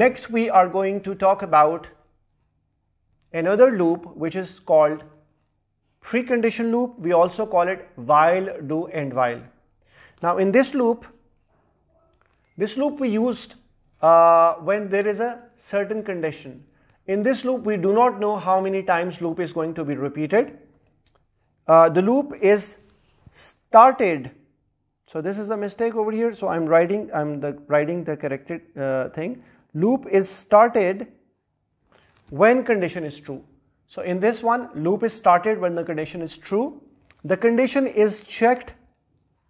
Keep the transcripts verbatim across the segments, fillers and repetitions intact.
Next, we are going to talk about another loop which is called precondition loop. We also call it while, do, and while. Now in this loop, this loop we used uh, when there is a certain condition. In this loop, we do not know how many times loop is going to be repeated. Uh, the loop is started. So this is a mistake over here. So I'm writing, I'm the, writing the corrected uh, thing. Loop is started when condition is true. So in this one, loop is started when the condition is true. The condition is checked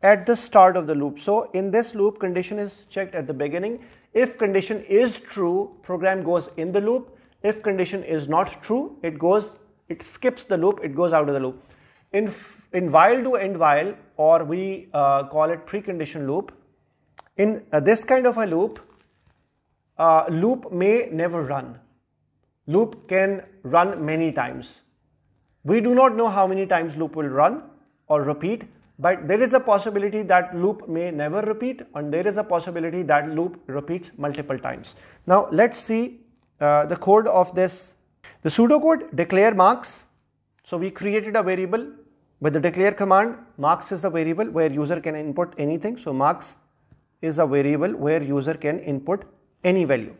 at the start of the loop. So in this loop, condition is checked at the beginning. If condition is true, program goes in the loop. If condition is not true, it goes, it skips the loop, it goes out of the loop. In in while, do, and while, or we uh, call it precondition loop, in uh, this kind of a loop, uh, loop may never run. Loop can run many times. We do not know how many times loop will run or repeat, but there is a possibility that loop may never repeat, and there is a possibility that loop repeats multiple times. Now let's see uh, the code of this. The pseudocode declare marks. So we created a variable with the declare command. Marks is the variable where user can input anything. So marks is a variable where user can input any value.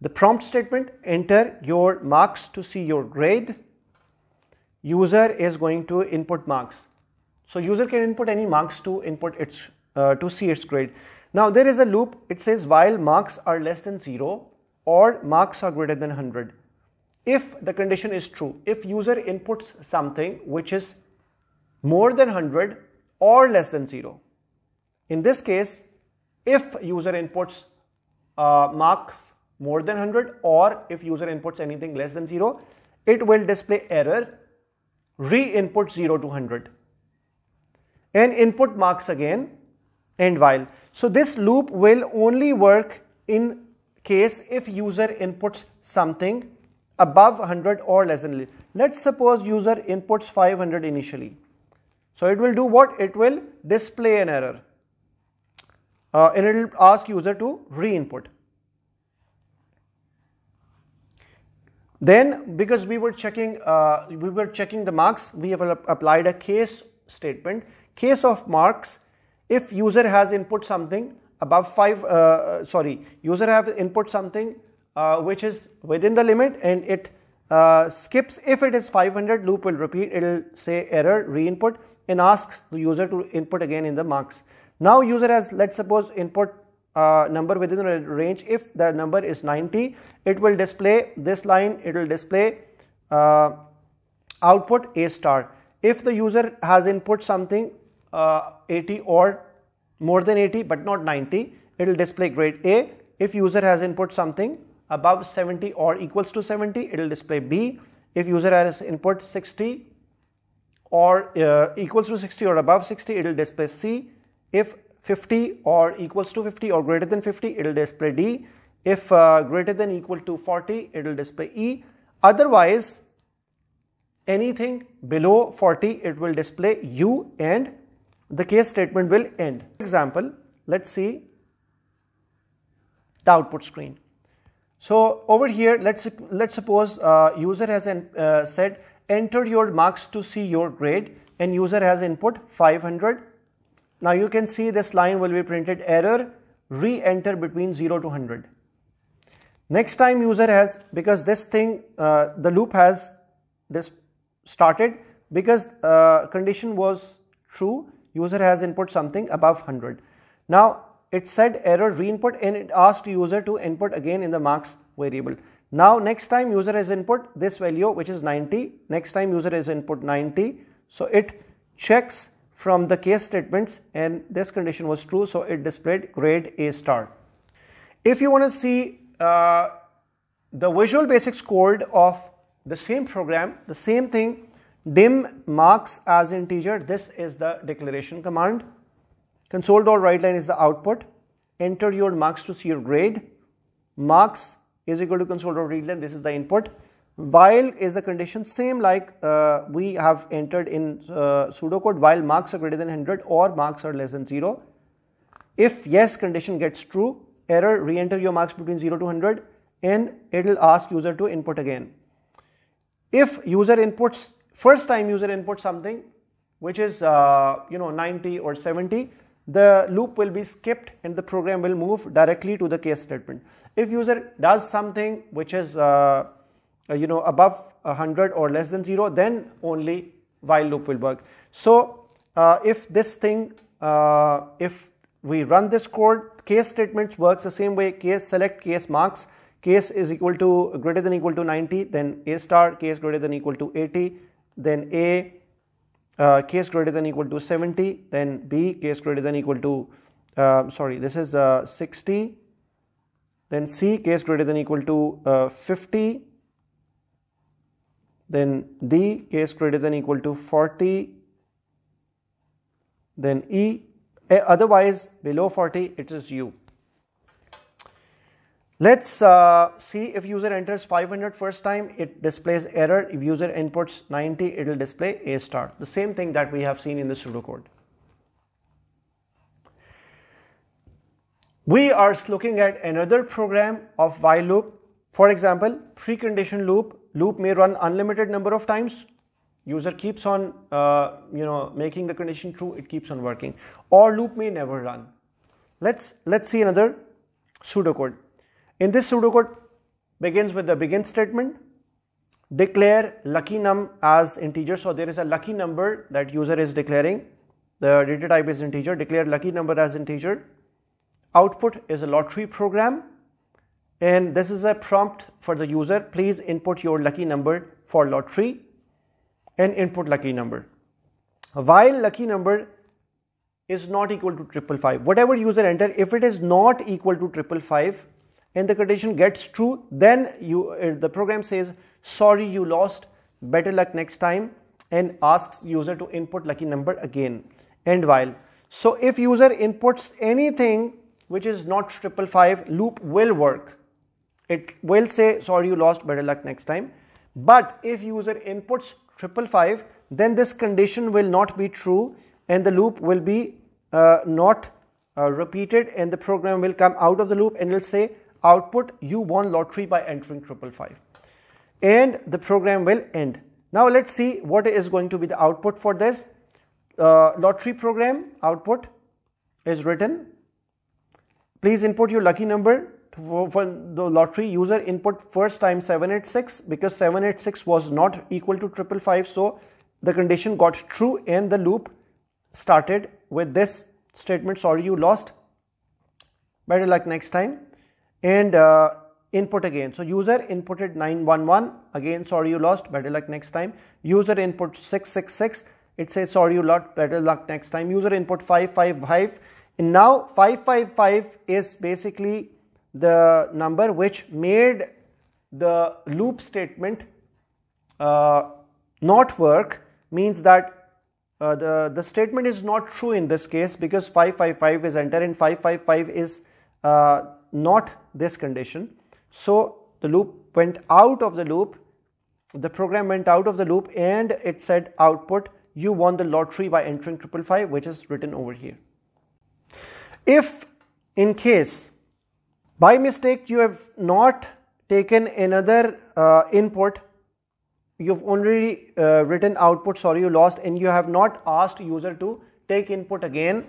The prompt statement, enter your marks to see your grade. User is going to input marks. So user can input any marks to input its uh, to see its grade. Now there is a loop. It says while marks are less than zero or marks are greater than one hundred. If the condition is true, if user inputs something which is more than one hundred or less than zero. In this case, if user inputs uh, marks more than one hundred or if user inputs anything less than zero, it will display error, re-input zero to one hundred, and input marks again and while. So this loop will only work in case if user inputs something above one hundred or less than. Let's suppose user inputs five hundred initially. So it will do what? It will display an error uh, and it will ask user to re-input. Then because we were checking uh, we were checking the marks, we have applied a case statement. Case of marks, if user has input something above five uh, sorry user have input something Uh, which is within the limit and it uh, skips. If it is five hundred, loop will repeat. It will say error, re-input, and asks the user to input again in the marks. Now user has, let's suppose, input uh, number within the range. If the number is ninety, it will display this line. It will display uh, output A star. If the user has input something uh, eighty or more than eighty but not ninety, it will display grade A. If user has input something above seventy or equals to seventy, it will display B. If user has input sixty or uh, equals to sixty or above sixty, it will display C. If fifty or equals to fifty or greater than fifty, it will display D. If uh, greater than equal to forty, it will display E. Otherwise, anything below forty, it will display U, and the case statement will end. For example, let's see the output screen. So over here, let's let's suppose uh, user has an, uh, said enter your marks to see your grade, and user has input five hundred. Now you can see this line will be printed error, re-enter between zero to one hundred. Next time user has, because this thing uh, the loop has this started because uh, condition was true, user has input something above one hundred. Now it said error, re-input, and it asked user to input again in the marks variable. Now next time user has input this value which is ninety, next time user has input ninety, so it checks from the case statements and this condition was true, so it displayed grade A star. If you want to see uh, the Visual Basics code of the same program, the same thing, dim marks as integer, this is the declaration command. Console.writeline is the output, enter your marks to see your grade, marks is equal to console.readline, this is the input. While is the condition, same like uh, we have entered in uh, pseudocode, while marks are greater than one hundred or marks are less than zero. If yes, condition gets true, error, re-enter your marks between zero to one hundred and it will ask user to input again. If user inputs, first time user inputs something which is uh, you know ninety or seventy, the loop will be skipped and the program will move directly to the case statement. If user does something which is uh, you know above one hundred or less than zero, then only while loop will work. So uh, if this thing, uh, if we run this code, case statements works the same way. Case select case marks, case is equal to greater than equal to ninety, then A star, case greater than equal to eighty, then A, uh, case greater than equal to seventy, then B, case greater than equal to uh, sorry this is uh, sixty, then C, case greater than equal to uh, fifty, then D, case greater than equal to forty, then E, otherwise below forty it is U. Let's uh, see if user enters five hundred first time, it displays error. If user inputs ninety, it will display A star. The same thing that we have seen in the pseudocode. We are looking at another program of while loop. For example, precondition loop. Loop may run unlimited number of times. User keeps on uh, you know making the condition true, it keeps on working. Or loop may never run. Let's let's see another pseudocode. In this pseudocode begins with the begin statement, declare lucky num as integer. So there is a lucky number that user is declaring, the data type is integer, declare lucky number as integer. Output is a lottery program and this is a prompt for the user, please input your lucky number for lottery, and input lucky number. While lucky number is not equal to triple five, whatever user enter, if it is not equal to triple five and the condition gets true, then you uh, the program says sorry you lost, better luck next time, and asks user to input lucky number again. And while, so if user inputs anything which is not triple five, loop will work, it will say sorry you lost, better luck next time. But if user inputs triple five, then this condition will not be true and the loop will be uh, not uh, repeated and the program will come out of the loop and will say output you won lottery by entering triple five, and the program will end. Now let's see what is going to be the output for this uh, lottery program. Output is written, please input your lucky number for, for the lottery. User input first time seven eight six, because seven eight six was not equal to triple five, so the condition got true and the loop started with this statement sorry you lost, better luck next time, and uh, input again. So user inputted nine one one, again sorry you lost, better luck next time. User input six six six, it says sorry you lost, better luck next time. User input five five five, and now five five five is basically the number which made the loop statement uh, not work, means that uh, the, the statement is not true in this case, because five five five is entered and five five five is uh, not this condition. So the loop went out of the loop, the program went out of the loop, and it said output you won the lottery by entering triple five, which is written over here. If in case by mistake you have not taken another uh, input, you've already uh, written output sorry you lost and you have not asked user to take input again,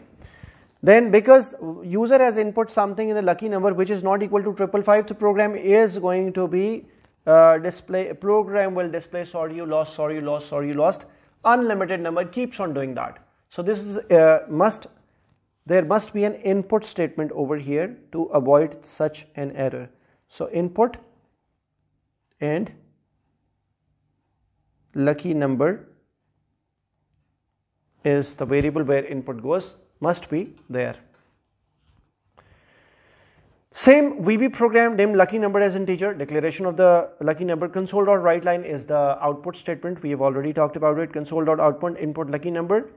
then because user has input something in the lucky number which is not equal to triple five, the program is going to be uh, display, program will display sorry you lost, sorry you lost, sorry you lost, unlimited number, keeps on doing that. So this is uh, must, there must be an input statement over here to avoid such an error. So input and lucky number is the variable where input goes, must be there. Same V B program, named lucky number as integer, declaration of the lucky number, console.writeLine is the output statement, we have already talked about it. Console.output, input lucky number,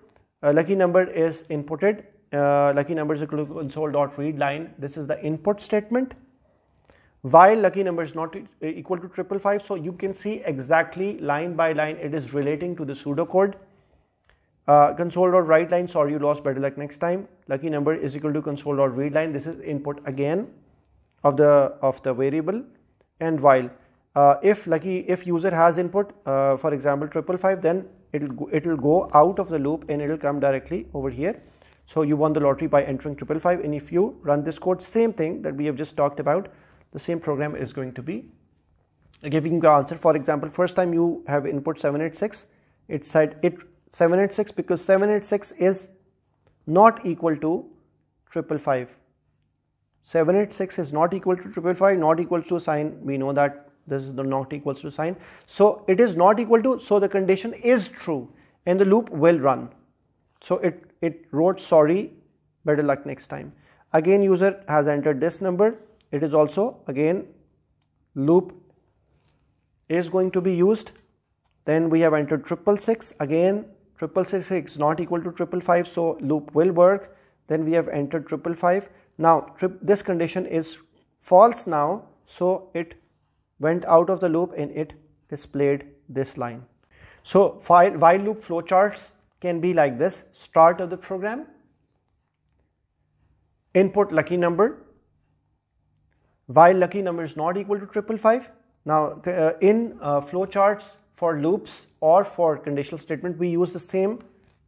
uh, lucky number is inputted, uh, lucky number is equal to console.readLine, this is the input statement. While lucky number is not equal to triple five, so you can see exactly line by line it is relating to the pseudocode. Uh, console.writeLine sorry you lost, better luck next time. Lucky number is equal to console.readLine, this is input again. of the of the variable, and while uh, if lucky if user has input uh, for example triple five, then it'll it'll go out of the loop and it'll come directly over here. So you won the lottery by entering triple five, and if you run this code, same thing that we have just talked about, the same program is going to be giving you answer. For example, first time you have input seven eight six, it said it seven eight six because seven eight six is not equal to triple five. seven eight six is not equal to triple five, not equals to sign. We know that this is the not equals to sign. So it is not equal to, so the condition is true and the loop will run. So it, it wrote sorry, better luck next time. Again user has entered this number, it is also again loop is going to be used. Then we have entered triple six, again triple six is not equal to triple five, so loop will work. Then we have entered triple five. Now trip, this condition is false now, so it went out of the loop and it displayed this line. So while loop flowcharts can be like this: start of the program, input lucky number, while lucky number is not equal to triple five. Now uh, in uh, flowcharts for loops or for conditional statement, we use the same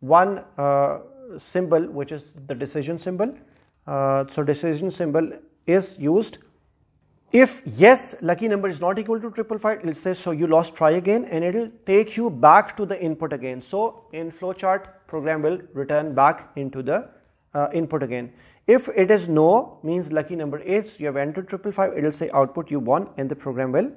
one uh, symbol, which is the decision symbol. Uh, so decision symbol is used. If yes, lucky number is not equal to triple five, it will say so you lost, try again, and it will take you back to the input again. So in flowchart, program will return back into the uh, input again. If it is no, means lucky number is, you have entered triple five, it will say output you won and the program will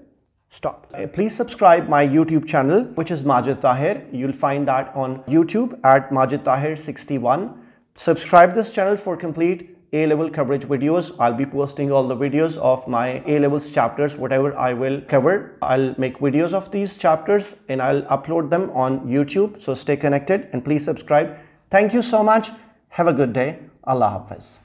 stop. Please subscribe my YouTube channel, which is Majid Tahir. You'll find that on YouTube at Majid Tahir sixty-one. Subscribe this channel for complete A-level coverage videos. I'll be posting all the videos of my A-levels chapters, whatever I will cover. I'll make videos of these chapters and I'll upload them on YouTube. So stay connected and please subscribe. Thank you so much. Have a good day. Allah Hafiz.